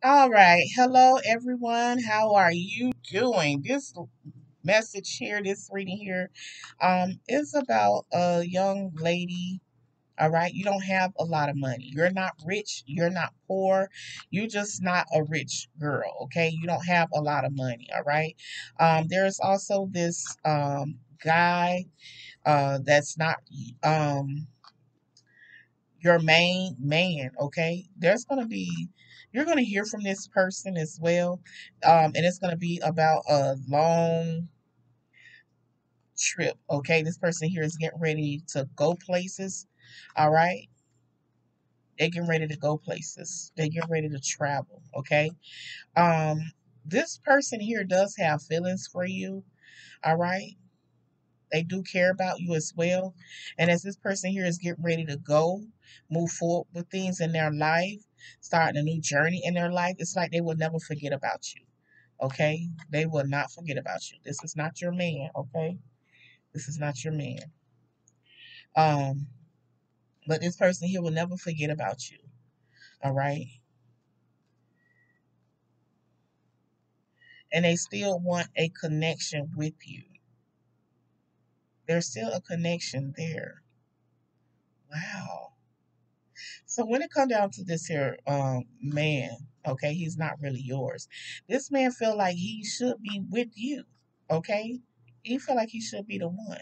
All right. Hello, everyone. How are you doing? This message here, this reading here, is about a young lady. All right. You don't have a lot of money. You're not rich. You're not poor. You're just not a rich girl. Okay. You don't have a lot of money. All right. There's also this guy that's not your main man. Okay. There's going to be you're going to hear from this person as well, and it's going to be about a long trip, okay? This person here is getting ready to go places, all right? They're getting ready to go places. They're getting ready to travel, okay? This person here does have feelings for you, all right? They do care about you as well, and as this person here is getting ready to go, move forward with things in their life, starting a new journey in their life, it's like they will never forget about you, okay? They will not forget about you. This is not your man, okay? This is not your man. But this person here will never forget about you, all right? And they still want a connection with you. There's still a connection there. Wow. So when it comes down to this here man, okay, he's not really yours. This man feel like he should be with you, okay? He feel like he should be the one.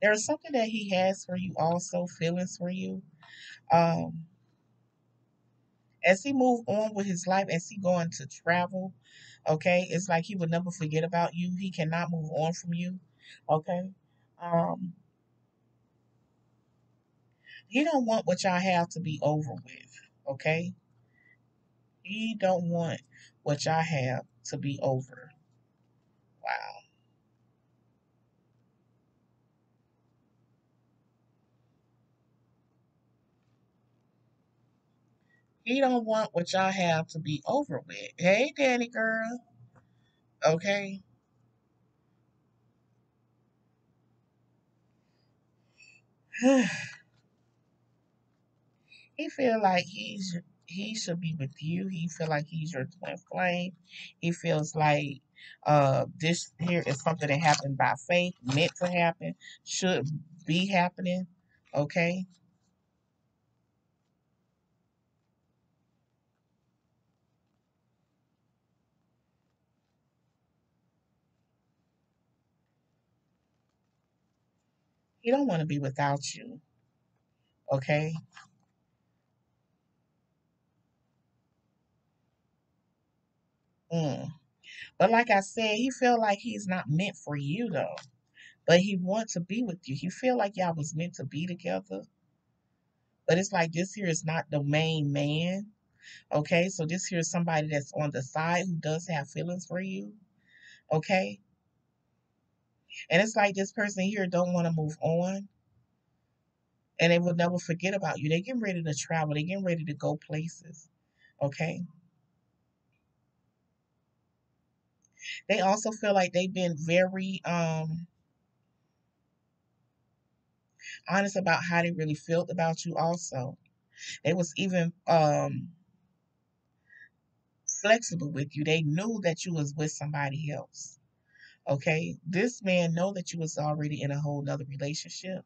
There is something that he has for you also, feelings for you. As he move on with his life, as he going to travel, okay, it's like he will never forget about you. He cannot move on from you, okay? He don't want what y'all have to be over with, okay? He don't want what y'all have to be over. Wow. He don't want what y'all have to be over with. Hey, Danny girl. Okay. He feel like he should be with you. He feel like he's your twin flame. He feels like this here is something that happened by faith, meant to happen, should be happening, okay? He don't want to be without you, okay? But like I said, he feel like he's not meant for you though, but he wants to be with you. He feel like y'all was meant to be together, but it's like this here is not the main man. Okay. So this here is somebody that's on the side who does have feelings for you. Okay. And it's like this person here don't want to move on and they will never forget about you. They getting ready to travel. They getting ready to go places. Okay. They also feel like they've been very honest about how they really felt about you also. They was even flexible with you. They knew that you was with somebody else. Okay? This man know that you was already in a whole nother relationship.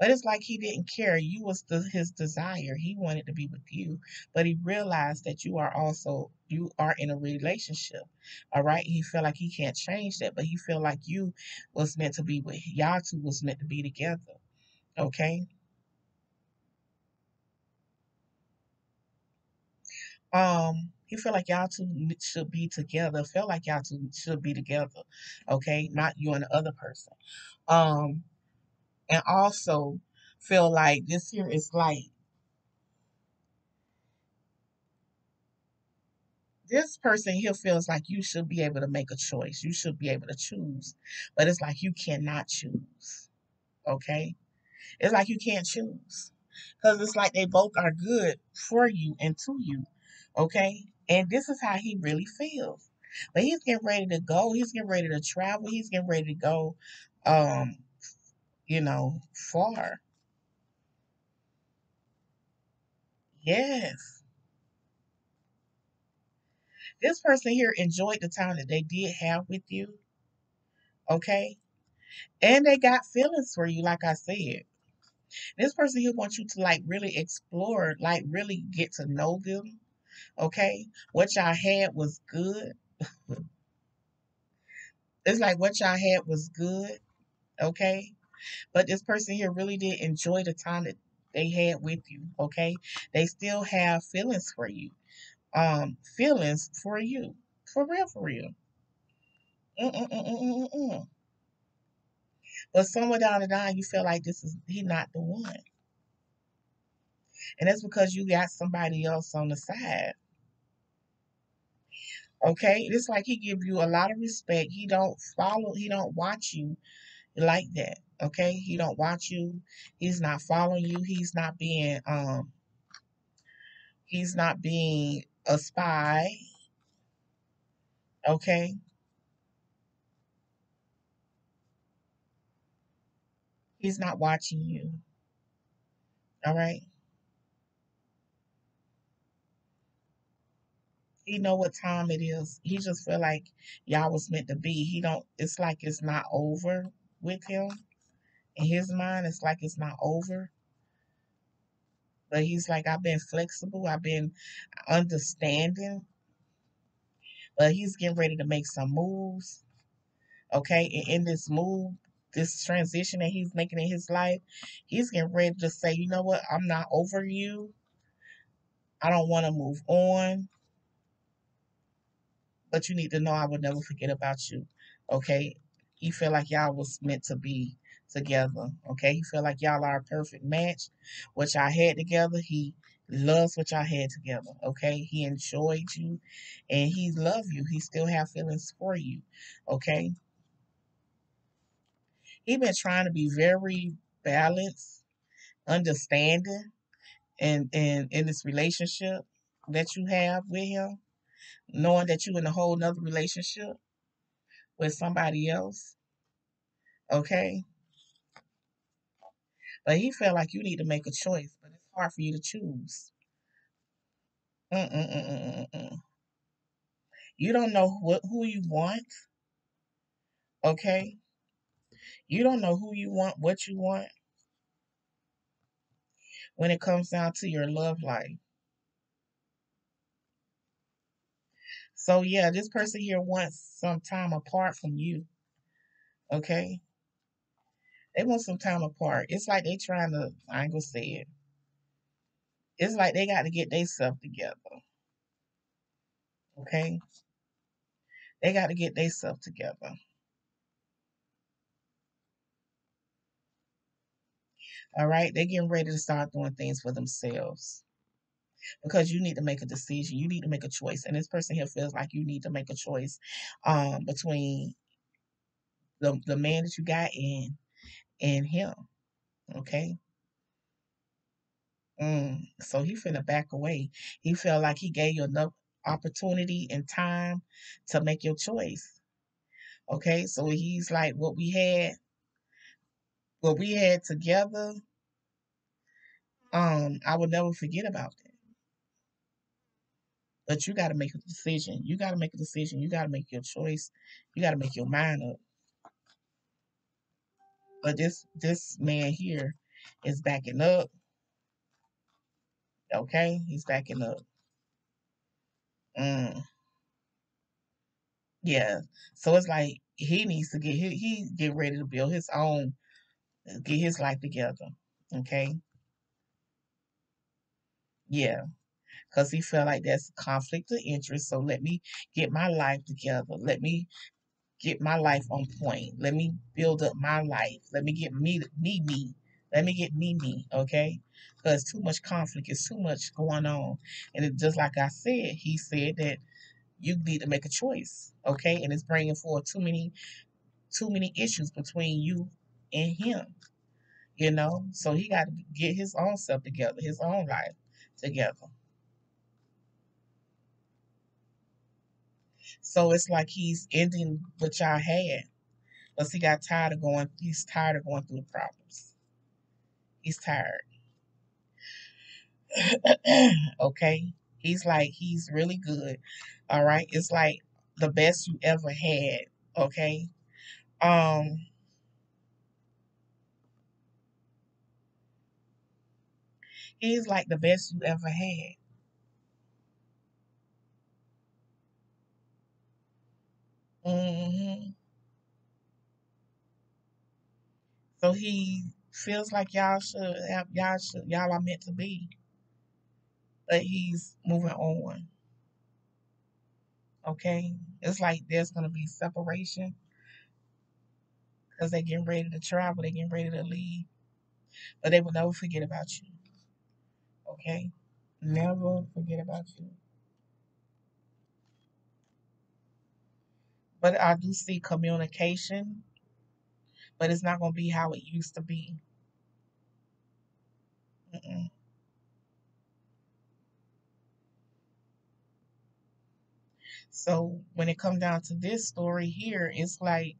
But it's like he didn't care. You was his desire. He wanted to be with you, but he realized that you are in a relationship. All right. He felt like he can't change that, but he felt like you was meant to be with y'all two was meant to be together. Okay. He felt like y'all two should be together. Felt like y'all two should be together. Okay. Not you and the other person. And also feel like this here is like, this person here feels like you should be able to make a choice. You should be able to choose, but it's like you cannot choose, okay? It's like you can't choose because it's like they both are good for you and to you, okay? And this is how he really feels. But he's getting ready to go. He's getting ready to travel. He's getting ready to go, you know, far. Yes. This person here enjoyed the time that they did have with you. Okay? And they got feelings for you, like I said. This person here wants you to like really explore, like really get to know them. Okay? What y'all had was good. It's like what y'all had was good. Okay? But this person here really did enjoy the time that they had with you. Okay? They still have feelings for you. Feelings for you. For real, for real. But somewhere down the line, you feel like this is he not the one. And that's because you got somebody else on the side. Okay? It's like he give you a lot of respect. He don't follow, he don't watch you like that. Okay? He don't watch you. He's not following you. He's not being a spy. Okay? He's not watching you. All right? He know what time it is. He just feel like y'all was meant to be. He don't, it's like it's not over with him. In his mind, it's like it's not over. But he's like, I've been flexible. I've been understanding. But he's getting ready to make some moves. Okay? And in this move, this transition that he's making in his life, he's getting ready to say, you know what? I'm not over you. I don't want to move on. But you need to know I will never forget about you. Okay? He feel like y'all was meant to be together. Okay? He feel like y'all are a perfect match. What y'all had together, he loves what y'all had together. Okay? He enjoyed you. And he loved you. He still have feelings for you. Okay? He's been trying to be very balanced, understanding, and in this relationship that you have with him, knowing that you in a whole nother relationship with somebody else. Okay? But he felt like you need to make a choice, but it's hard for you to choose. You don't know who you want. Okay? You don't know who you want, what you want, when it comes down to your love life. So, yeah, this person here wants some time apart from you, okay? They want some time apart. It's like they trying to, I ain't gonna say it. It's like they got to get themselves together, okay? They got to get themselves together. All right, they're getting ready to start doing things for themselves because you need to make a decision. You need to make a choice. And this person here feels like you need to make a choice between the man that you got in and him. Okay? So he finna back away. He felt like he gave you enough opportunity and time to make your choice. Okay? So he's like, what we had together, I will never forget about that. But you got to make a decision. You got to make a decision. You got to make your choice. You got to make your mind up. But this man here is backing up. Okay? He's backing up. Yeah. So it's like he needs to get ready to build his own, get his life together. Okay? Yeah. Because he felt like that's conflict of interest. So let me get my life together. Let me get my life on point. Let me build up my life. Let me get me. Let me get me. Okay? Because too much conflict. It's too much going on. And it, just like I said, he said that you need to make a choice. Okay? And it's bringing forth too many issues between you in him, you know, so he got to get his own self together, his own life together. So it's like he's ending what y'all had, because he got tired of going. He's tired of going through the problems. He's tired. Okay, He's really good. All right. It's like the best you ever had. Okay. He's like the best you ever had. So he feels like y'all are meant to be. But he's moving on. Okay? It's like there's going to be separation. Because they're getting ready to travel. They're getting ready to leave. But they will never forget about you. Okay? Never forget about you. But I do see communication. But it's not going to be how it used to be. So when it comes down to this story here, it's like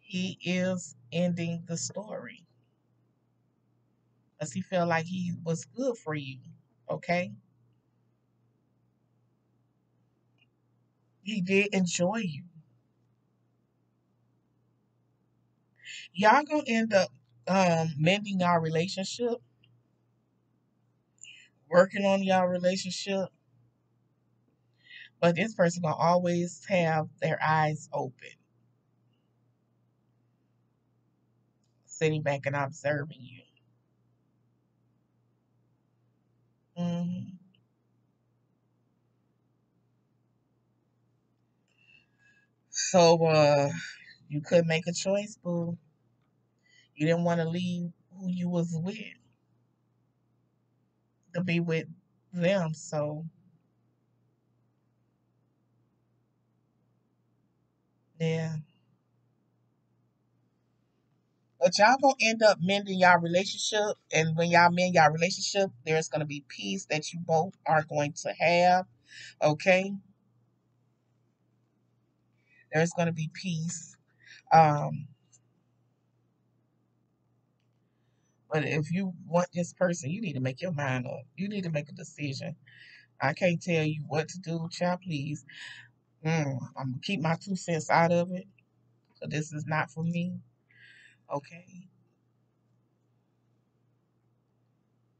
he is ending the story. Because he felt like he was good for you. Okay? He did enjoy you. Y'all gonna end up mending y'all relationship, working on y'all relationship, but this person gonna always have their eyes open, sitting back and observing you. So you could make a choice, boo. You didn't want to leave who you was with to be with them, so yeah. But y'all gonna end up mending y'all relationship, and when y'all mend y'all relationship, there's gonna be peace that you both are going to have. Okay? There's gonna be peace. But if you want this person, you need to make your mind up. You need to make a decision. I can't tell you what to do, child, please. I'm going to keep my 2 cents out of it. So this is not for me. Okay.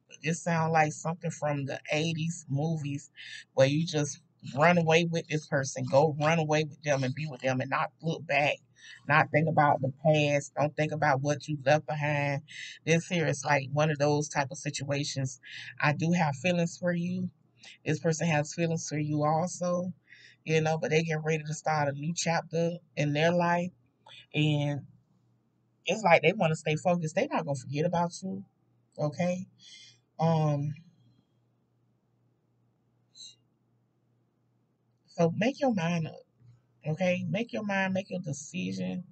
But this sounds like something from the 80s movies where you just run away with this person. Go run away with them and be with them and not look back. Not think about the past. Don't think about what you left behind. This here is like one of those type of situations. I do have feelings for you. This person has feelings for you also. You know, but they get ready to start a new chapter in their life. And it's like they want to stay focused. They're not going to forget about you. Okay? So make your mind up. Okay, make your mind, make your decision.